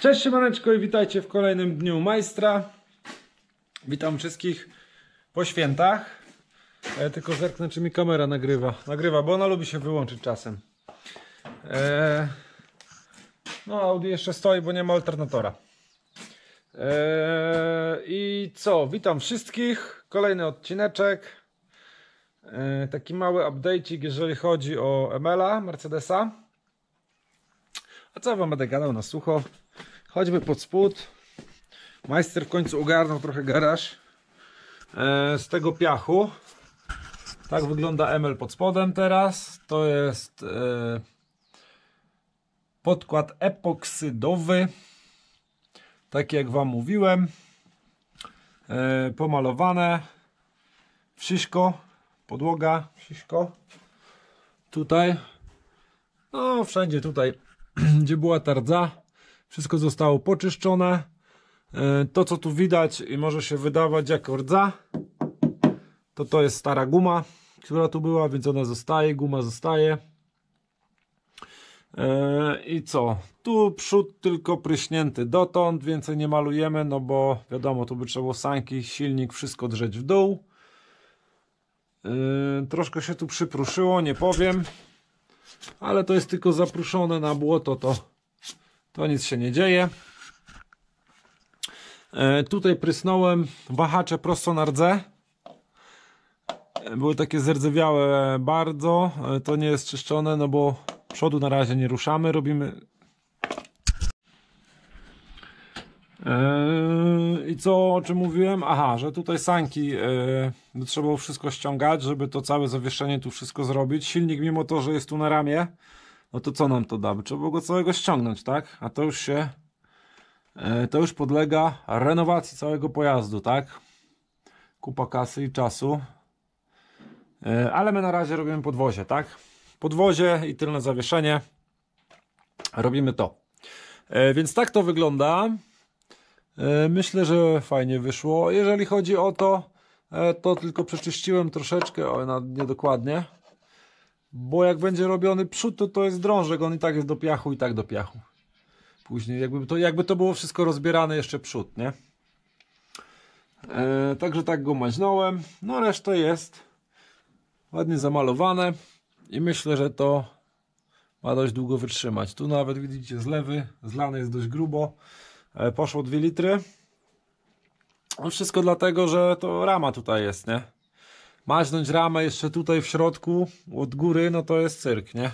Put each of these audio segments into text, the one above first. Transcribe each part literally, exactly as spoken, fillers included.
Cześć siemaneczko i witajcie w kolejnym Dniu Majstra. Witam wszystkich po świętach. Ja tylko zerknę, czy mi kamera nagrywa. Nagrywa, bo ona lubi się wyłączyć czasem. Eee, no Audi jeszcze stoi, bo nie ma alternatora. Eee, I co? Witam wszystkich. Kolejny odcineczek. Eee, taki mały update'ik, jeżeli chodzi o M L-a, Mercedesa. A co wam będę gadał na sucho? Chodźmy pod spód. Majster w końcu ogarnął trochę garaż eee, z tego piachu. Tak wygląda M L pod spodem teraz. To jest eee, podkład epoksydowy, tak jak wam mówiłem, eee, pomalowane wszystko, podłoga wszystko. Tutaj, no wszędzie tutaj gdzie była ta rdza, wszystko zostało poczyszczone. To co tu widać i może się wydawać jako rdza, to to jest stara guma, która tu była, więc ona zostaje, guma zostaje. I co? Tu przód tylko pryśnięty dotąd, więcej nie malujemy, no bo wiadomo, tu by trzeba było sanki, silnik, wszystko drzeć w dół. Troszkę się tu przypruszyło, nie powiem. Ale to jest tylko zapruszone na błoto, to, to nic się nie dzieje. E, tutaj prysnąłem wahacze prosto na rdze. E, były takie zerdzewiałe bardzo. E, to nie jest czyszczone, no bo przodu na razie nie ruszamy. Robimy... E, I co, o czym mówiłem? Aha, że tutaj sanki e, trzeba było wszystko ściągać, żeby to całe zawieszenie tu wszystko zrobić. Silnik mimo to, że jest tu na ramię, no to co nam to da? Trzeba było go całego ściągnąć, tak? A to już się e, to już podlega renowacji całego pojazdu, tak? Kupa kasy i czasu. E, ale my na razie robimy podwozie, tak? Podwozie i tylne zawieszenie. Robimy to. E, więc tak to wygląda. Myślę, że fajnie wyszło. Jeżeli chodzi o to, to tylko przeczyściłem troszeczkę, o, niedokładnie, bo jak będzie robiony przód, to to jest drążek, on i tak jest do piachu, i tak do piachu. Później jakby to, jakby to było wszystko rozbierane jeszcze przód, nie? E, także tak go maźnąłem, no reszta jest ładnie zamalowane i myślę, że to ma dość długo wytrzymać. Tu nawet widzicie z lewy, zlane jest dość grubo. Poszło dwa litry. Wszystko dlatego, że to rama tutaj jest, nie? Maźnąć ramę jeszcze tutaj w środku, od góry, no to jest cyrk, nie?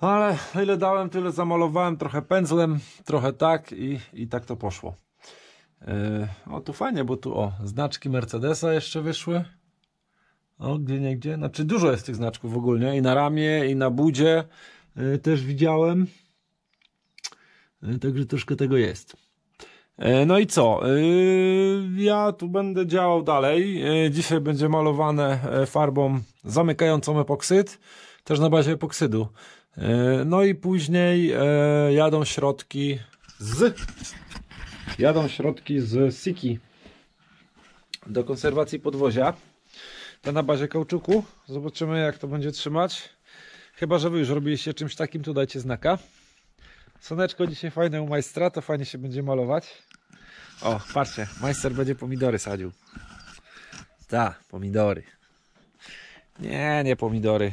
Ale ile dałem, tyle zamalowałem, trochę pędzlem, trochę tak i, i tak to poszło. Yy, o, tu fajnie, bo tu o, znaczki Mercedesa jeszcze wyszły. O, gdzie nie gdzie? Znaczy dużo jest tych znaczków ogólnie, i na ramię, i na budzie yy, też widziałem. Także troszkę tego jest. No i co? Ja tu będę działał dalej. Dzisiaj będzie malowane farbą zamykającą epoksyd, też na bazie epoksydu. No i później jadą środki z jadą środki z Siki do konserwacji podwozia. Ta na bazie kauczuku. Zobaczymy jak to będzie trzymać. Chyba że wy już robiliście czymś takim, to dajcie znaka. Słoneczko dzisiaj fajne u majstra, to fajnie się będzie malować. O, patrzcie, majster będzie pomidory sadził. Ta, pomidory. Nie, nie pomidory.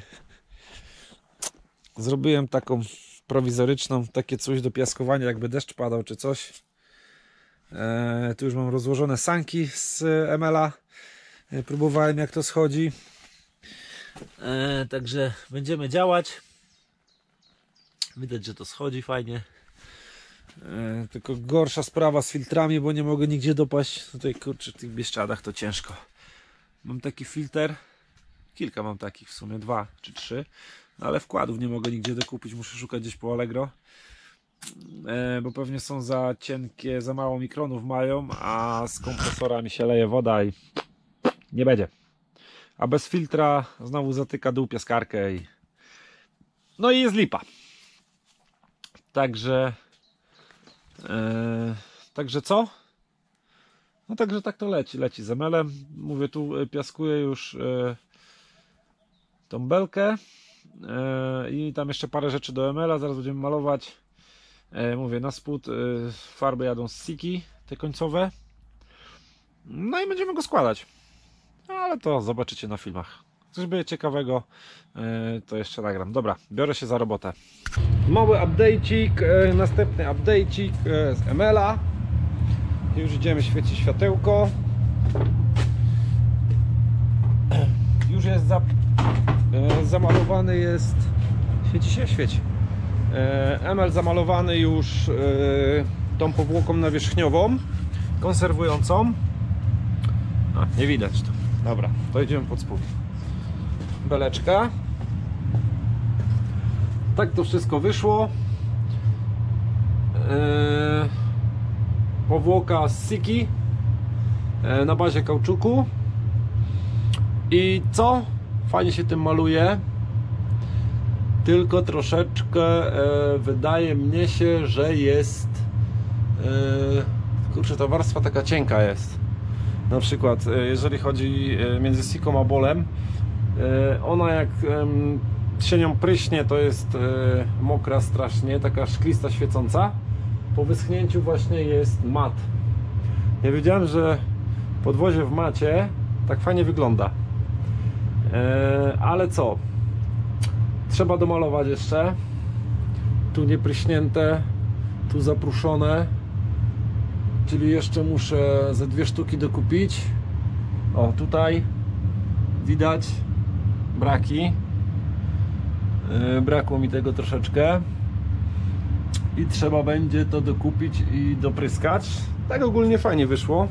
Zrobiłem taką prowizoryczną, takie coś do piaskowania, jakby deszcz padał czy coś. Eee, tu już mam rozłożone sanki z M L-a. Eee, próbowałem jak to schodzi. Eee, także będziemy działać. Widać, że to schodzi fajnie. Yy, tylko gorsza sprawa z filtrami, bo nie mogę nigdzie dopaść. Tutaj kurczę, w tych Bieszczadach to ciężko. Mam taki filtr. Kilka mam takich w sumie, dwa czy trzy. No ale wkładów nie mogę nigdzie dokupić. Muszę szukać gdzieś po Allegro. Yy, bo pewnie są za cienkie, za mało mikronów mają. A z kompresora mi się leje woda i nie będzie. A bez filtra znowu zatyka dół piaskarkę. I... No i jest lipa. Także, e, także co? No także tak to leci, leci z M L-em. Mówię, tu piaskuję już e, tą belkę e, i tam jeszcze parę rzeczy do M L-a, zaraz będziemy malować. Mówię, na spód farby jadą z Siki, te końcowe. No i będziemy go składać. Ale to zobaczycie na filmach. Coś by ciekawego, to jeszcze nagram. Dobra, biorę się za robotę. Mały update'ik, następny update'ik z em el a. Już idziemy, świeci światełko. Już jest za, zamalowany jest... Świeci się? Świeci. em el zamalowany już tą powłoką nawierzchniową, konserwującą. A, nie widać to. Dobra, to idziemy pod spód. Beleczka. Tak to wszystko wyszło. Eee, powłoka z Siki e, na bazie kauczuku. I co? Fajnie się tym maluje. Tylko troszeczkę e, wydaje mnie się, że jest e, kurczę, ta warstwa taka cienka jest. Na przykład, jeżeli chodzi między Siką a Bolem, ona jak się nią pryśnie, to jest mokra strasznie, taka szklista, świecąca. Po wyschnięciu właśnie jest mat. Nie wiedziałem, że podwozie w macie tak fajnie wygląda. Ale co? Trzeba domalować jeszcze. Tu niepryśnięte, tu zapruszone. Czyli jeszcze muszę ze dwie sztuki dokupić. O, tutaj widać braki. Yy, brakło mi tego troszeczkę. I trzeba będzie to dokupić i dopryskać. Tak ogólnie fajnie wyszło.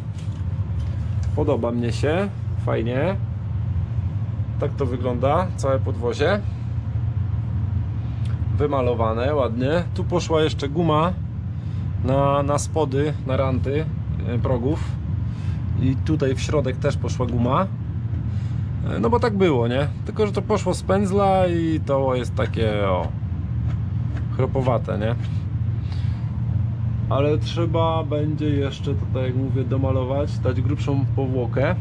Podoba mnie się. Fajnie. Tak to wygląda całe podwozie. Wymalowane ładnie. Tu poszła jeszcze guma. Na, na spody, na ranty progów i tutaj w środek też poszła guma, no bo tak było, nie? Tylko że to poszło z pędzla i to jest takie o, chropowate, nie? Ale trzeba będzie jeszcze tutaj, jak mówię, domalować, dać grubszą powłokę,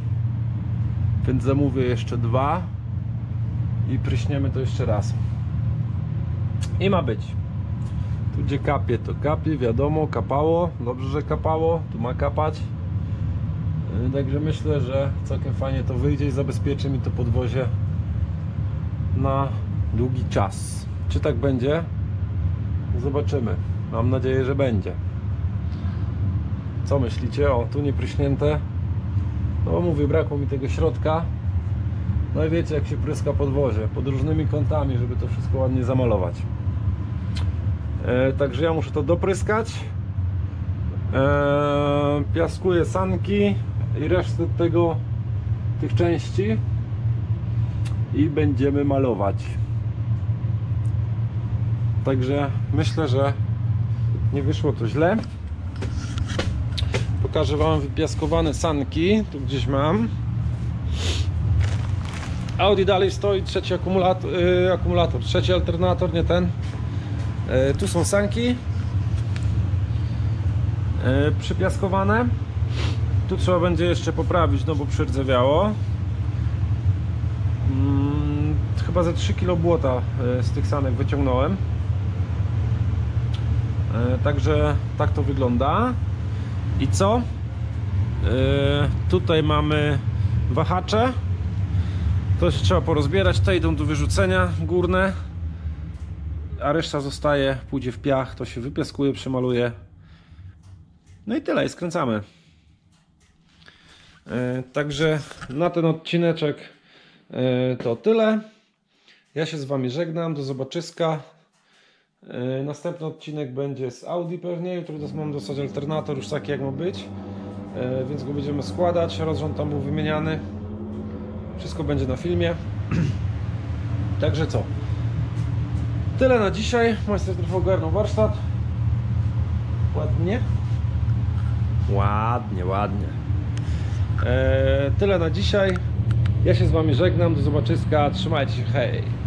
więc zamówię jeszcze dwa i pryśniemy to jeszcze raz i ma być. Tu gdzie kapie, to kapie, wiadomo, kapało, dobrze, że kapało, tu ma kapać. Także myślę, że całkiem fajnie to wyjdzie i zabezpieczy mi to podwozie na długi czas. Czy tak będzie? Zobaczymy. Mam nadzieję, że będzie. Co myślicie? O, tu nie pryśnięte. No mówię, brakło mi tego środka. No i wiecie, jak się pryska podwozie, pod różnymi kątami, żeby to wszystko ładnie zamalować. Także ja muszę to dopryskać. Eee, piaskuję sanki i resztę tego, tych części i będziemy malować. Także myślę, że nie wyszło to źle. Pokażę wam wypiaskowane sanki. Tu gdzieś mam. Audi dalej stoi, trzeci akumulator, yy, akumulator trzeci alternator, nie ten. Tu są sanki przypiaskowane. Tu trzeba będzie jeszcze poprawić, no bo przyrdzewiało. Chyba ze trzy kilo błota z tych sanek wyciągnąłem. Także tak to wygląda. I co? Tutaj mamy wahacze. To się trzeba porozbierać. Te idą do wyrzucenia górne. A reszta zostaje, pójdzie w piach, to się wypiaskuje, przemaluje. No i tyle, i skręcamy. E, także na ten odcineczek e, to tyle. Ja się z wami żegnam, do zobaczyska. E, następny odcinek będzie z Audi pewnie. Jutro mam dostać alternator już taki jak ma być. E, więc go będziemy składać, rozrząd tam był wymieniany. Wszystko będzie na filmie. Także co? Tyle na dzisiaj. Majster trochę ogarnął warsztat. Ładnie. Ładnie, ładnie. Eee, tyle na dzisiaj. Ja się z wami żegnam. Do zobaczyska. Trzymajcie się. Hej.